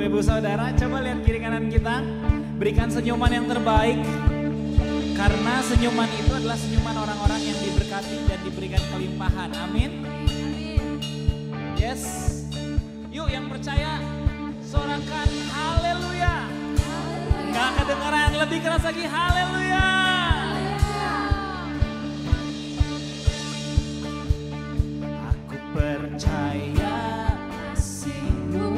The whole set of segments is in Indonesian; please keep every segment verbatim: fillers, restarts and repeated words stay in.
Bapak Ibu Saudara, coba lihat kiri kanan kita. Berikan senyuman yang terbaik. Karena senyuman itu adalah senyuman orang-orang yang diberkati dan diberikan kelimpahan. Amin. Yes. Yuk yang percaya, sorakan haleluya. Gak kedengaran, lebih keras lagi haleluya. Aku percaya kasihmu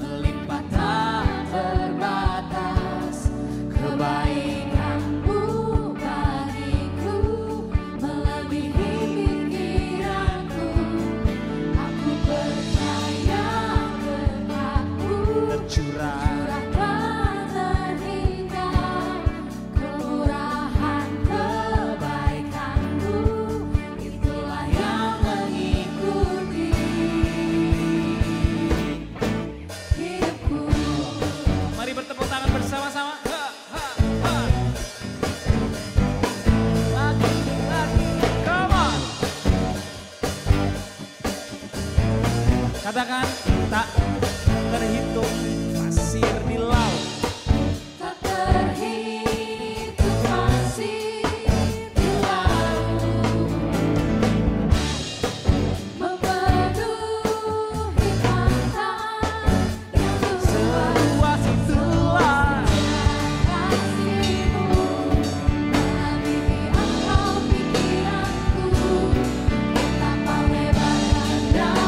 melimpah tak terbatas, kebaikan katakan tak terhitung pasir di laut, tak terhitung pasir di laut, memenuhi pantai yang seluas itulah kasihmu, melampaui akal pikiranku, tanpa lebar dan dalam. Terima kasih.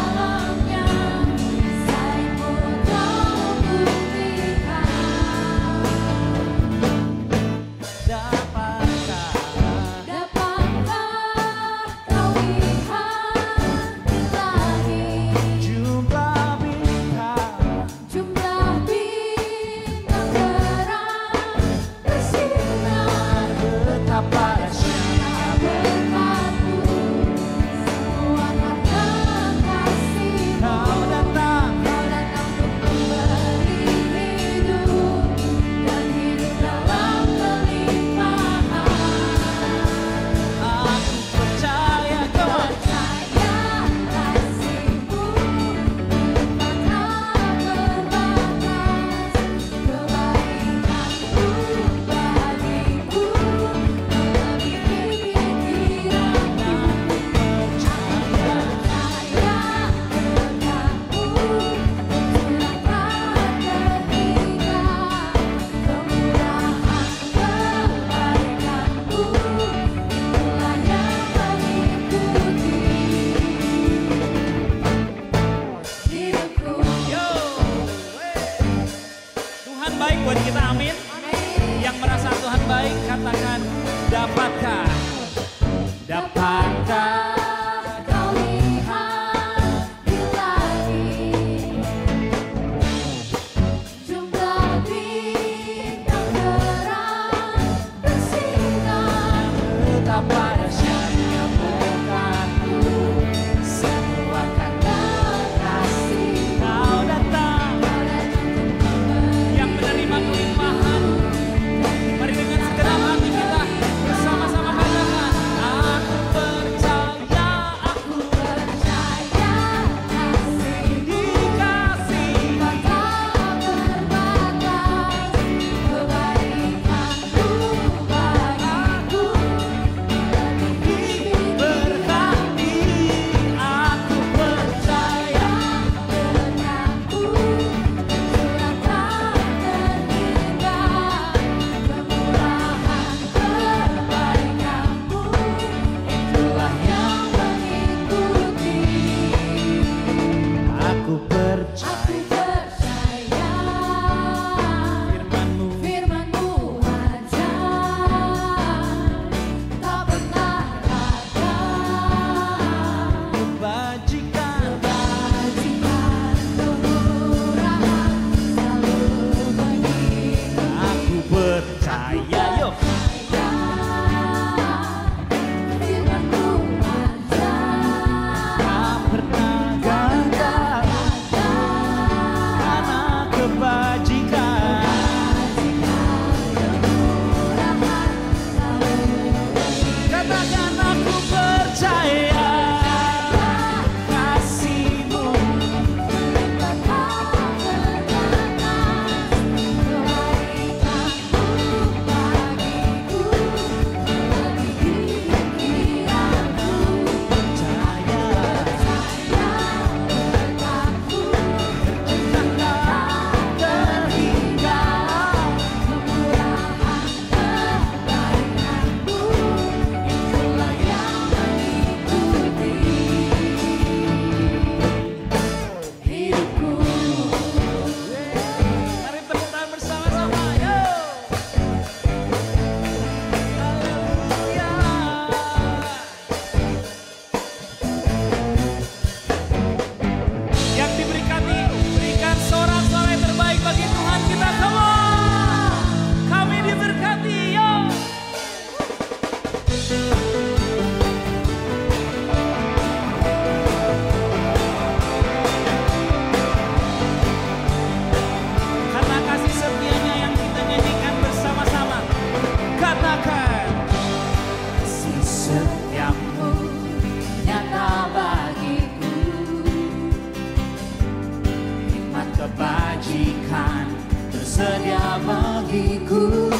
sedia bagiku,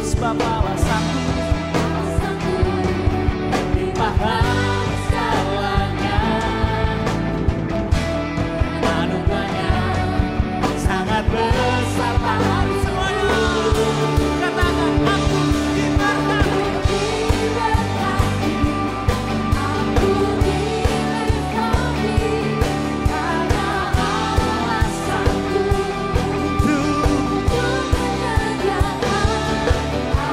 sebab Allah satu, satu limpahlah segalanya, anugerahnya sangat besar Tuhan. Semuanya katakan aku diberkati, diberkati, aku diberkati karena Allah satu, untuk menyediakan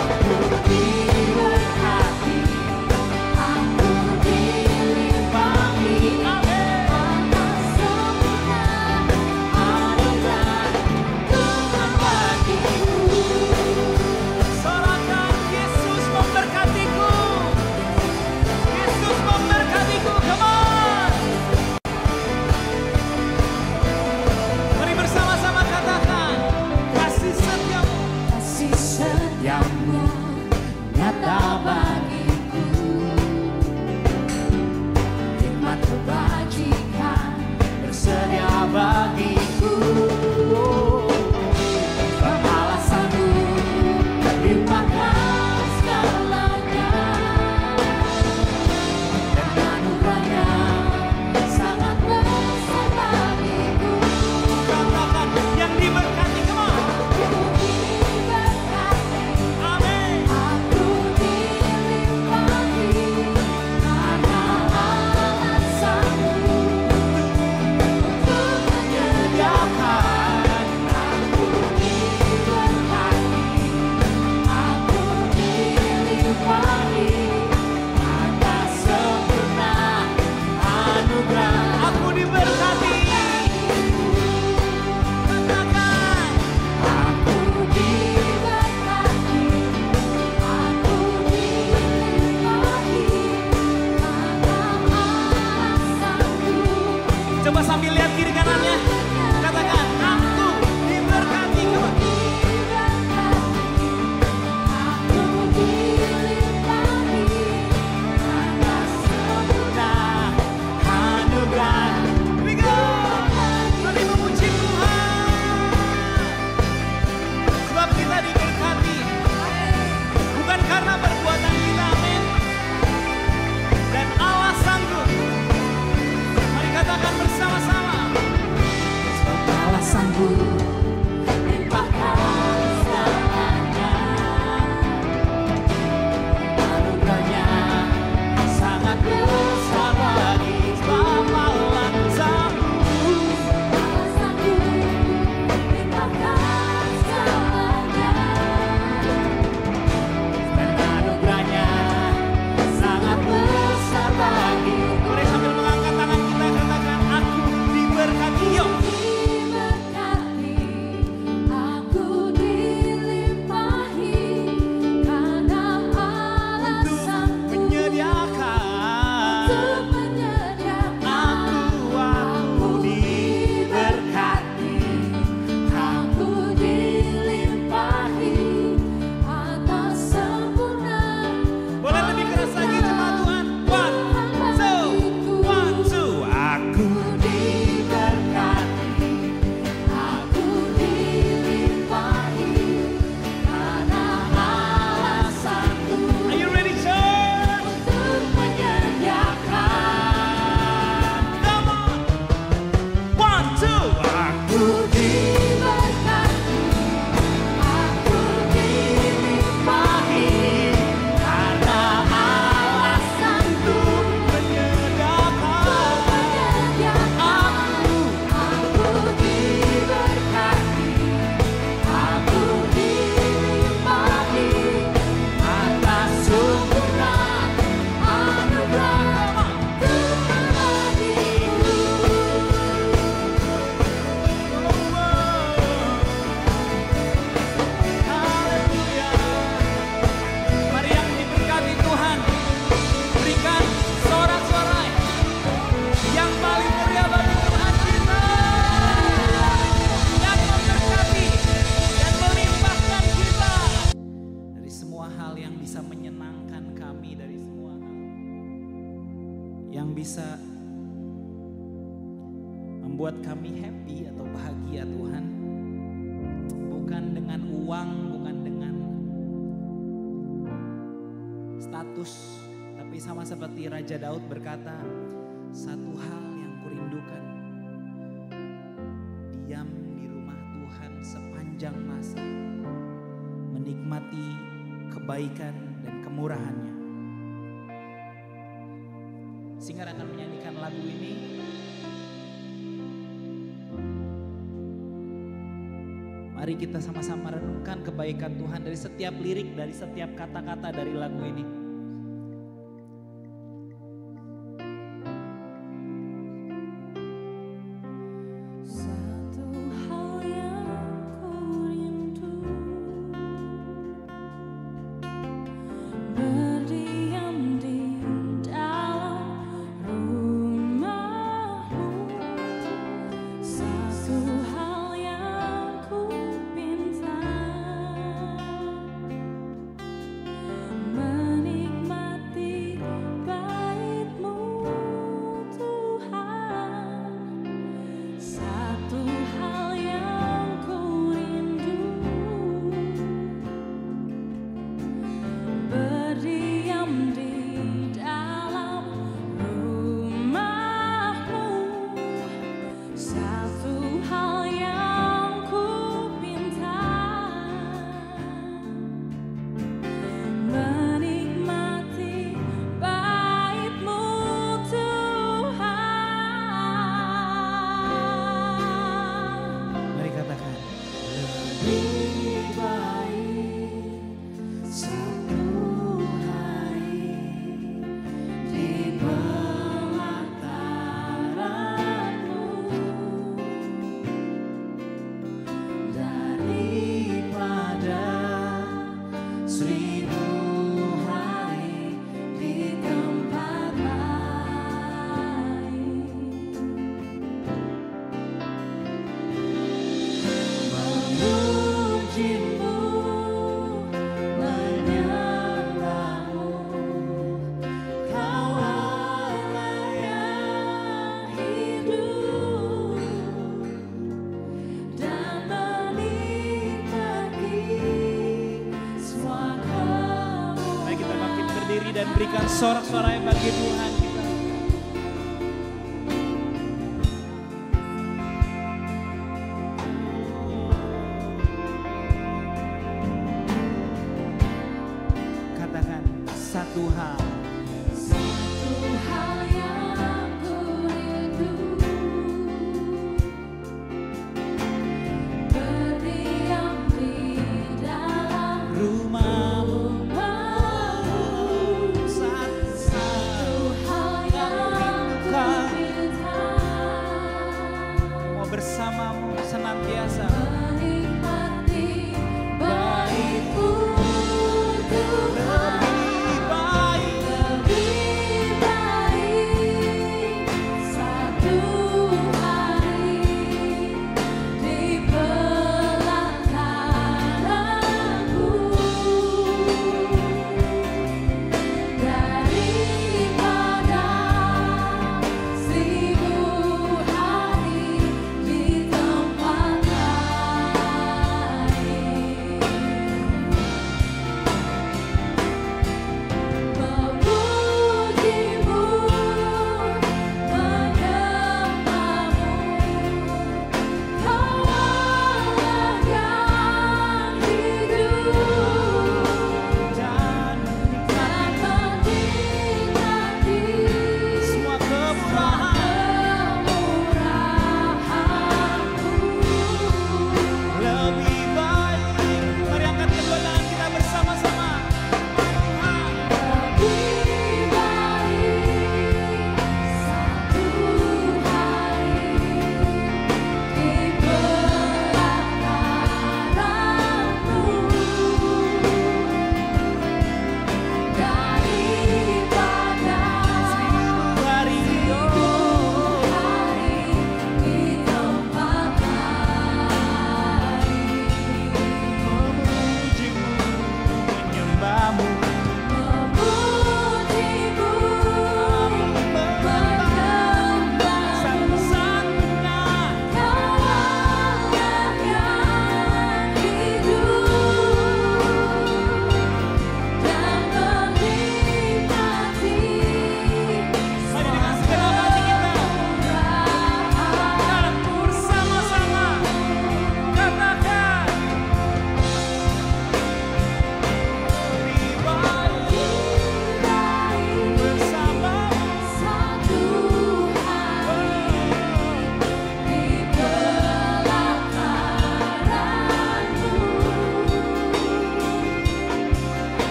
aku diberkati, aku uang, bukan dengan status. Tapi sama seperti Raja Daud berkata, satu hal yang kurindukan, diam di rumah Tuhan sepanjang masa, menikmati kebaikan dan kemurahan-Nya. Singer akan menyanyikan lagu ini. Mari kita sama-sama renungkan kebaikan Tuhan dari setiap lirik, dari setiap kata-kata dari lagu ini. Sorak-sorai bagi Tuhan kita. Katakan satu hal. Satu hal yang aku rindu. Berdiam di dalam rumah. Bersamamu senantiasa menikmati baikmu Tuhan.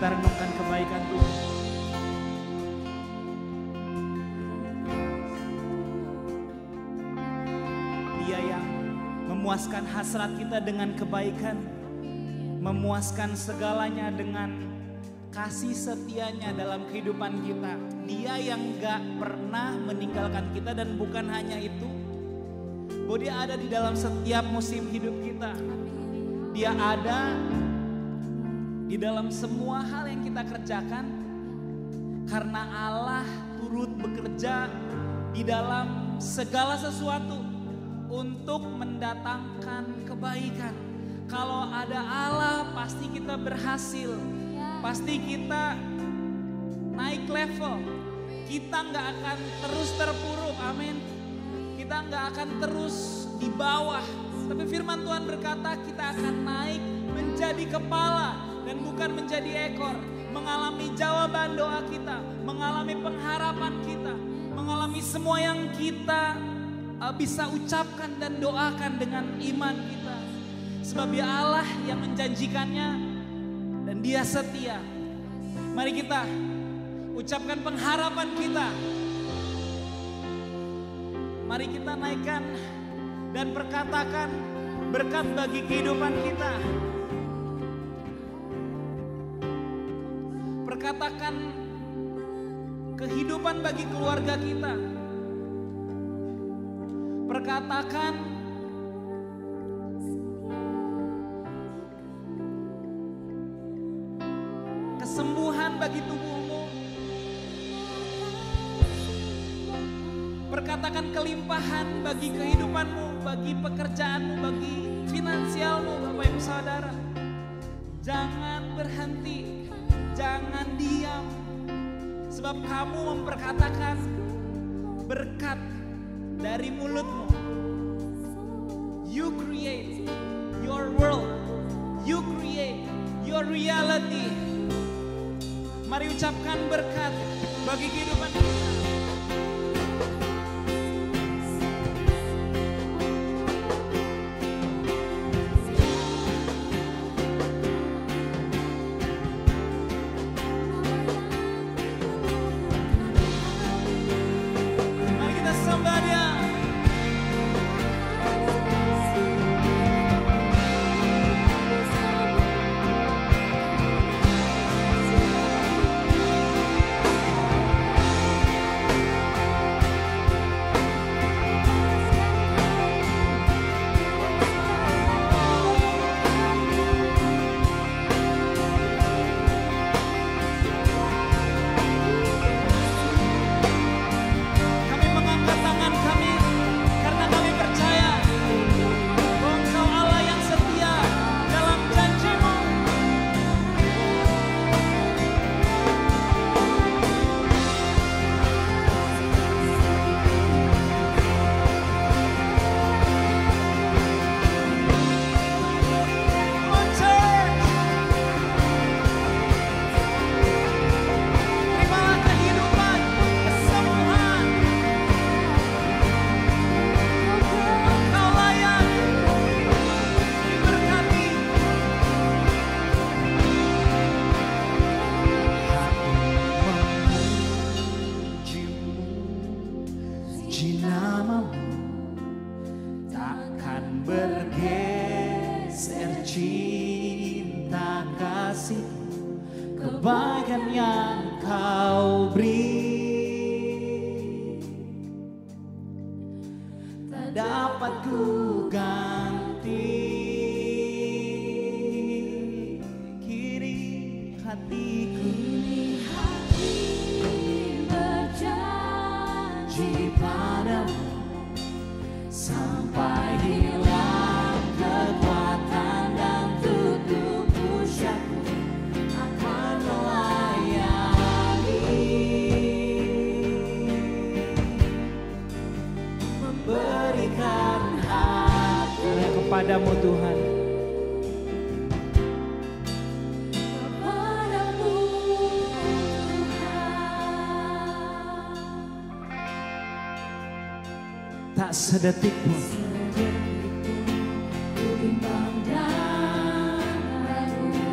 kita renungkan kebaikan Tuhan. Dia yang memuaskan hasrat kita dengan kebaikan, memuaskan segalanya dengan kasih setianya dalam kehidupan kita. Dia yang gak pernah meninggalkan kita, dan bukan hanya itu, bahwa dia ada di dalam setiap musim hidup kita. Dia ada di dalam semua hal yang kita kerjakan, karena Allah turut bekerja di dalam segala sesuatu untuk mendatangkan kebaikan. Kalau ada Allah, pasti kita berhasil, pasti kita naik level. Kita nggak akan terus terpuruk, amin. Kita nggak akan terus di bawah, tapi firman Tuhan berkata kita akan naik menjadi kepala dan bukan menjadi ekor, mengalami jawaban doa kita, mengalami pengharapan kita, mengalami semua yang kita bisa ucapkan dan doakan dengan iman kita. Sebab dia Allah yang menjanjikannya dan dia setia. Mari kita ucapkan pengharapan kita. Mari kita naikkan dan perkatakan berkat bagi kehidupan kita. Perkatakan kehidupan bagi keluarga kita. Perkatakan kesembuhan bagi tubuhmu. Perkatakan kelimpahan bagi kehidupanmu, bagi pekerjaanmu, bagi finansialmu, Bapak Ibu Saudara. Jangan berhenti, jangan diam. Sebab kamu memperkatakan berkat dari mulutmu. You create your world. You create your reality. Mari ucapkan berkat bagi kehidupan kita. Padamu Tuhan, padamu Tuhan, tak sedetik pun ku bimbang dan ragu.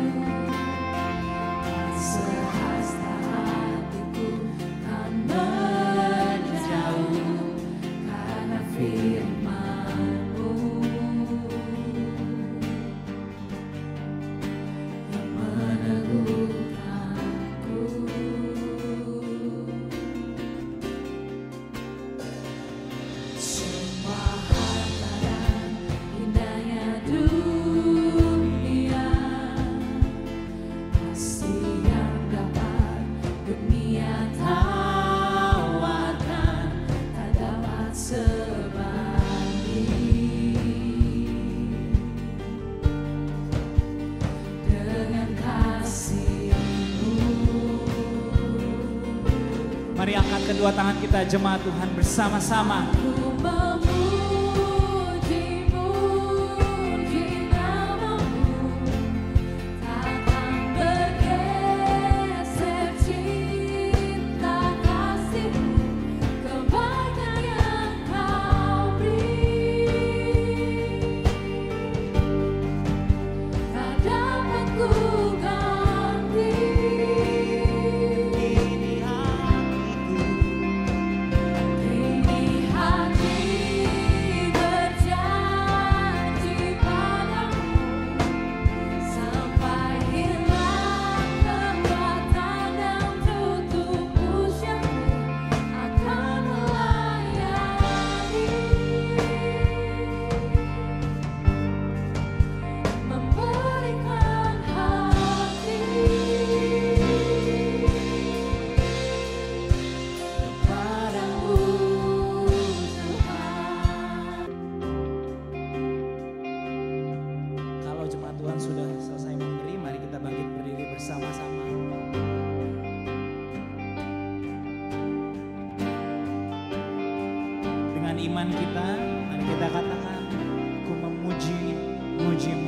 Mari angkat kedua tangan kita jemaat Tuhan bersama-sama. Iman kita, mari kita katakan, ku memuji, mujimu.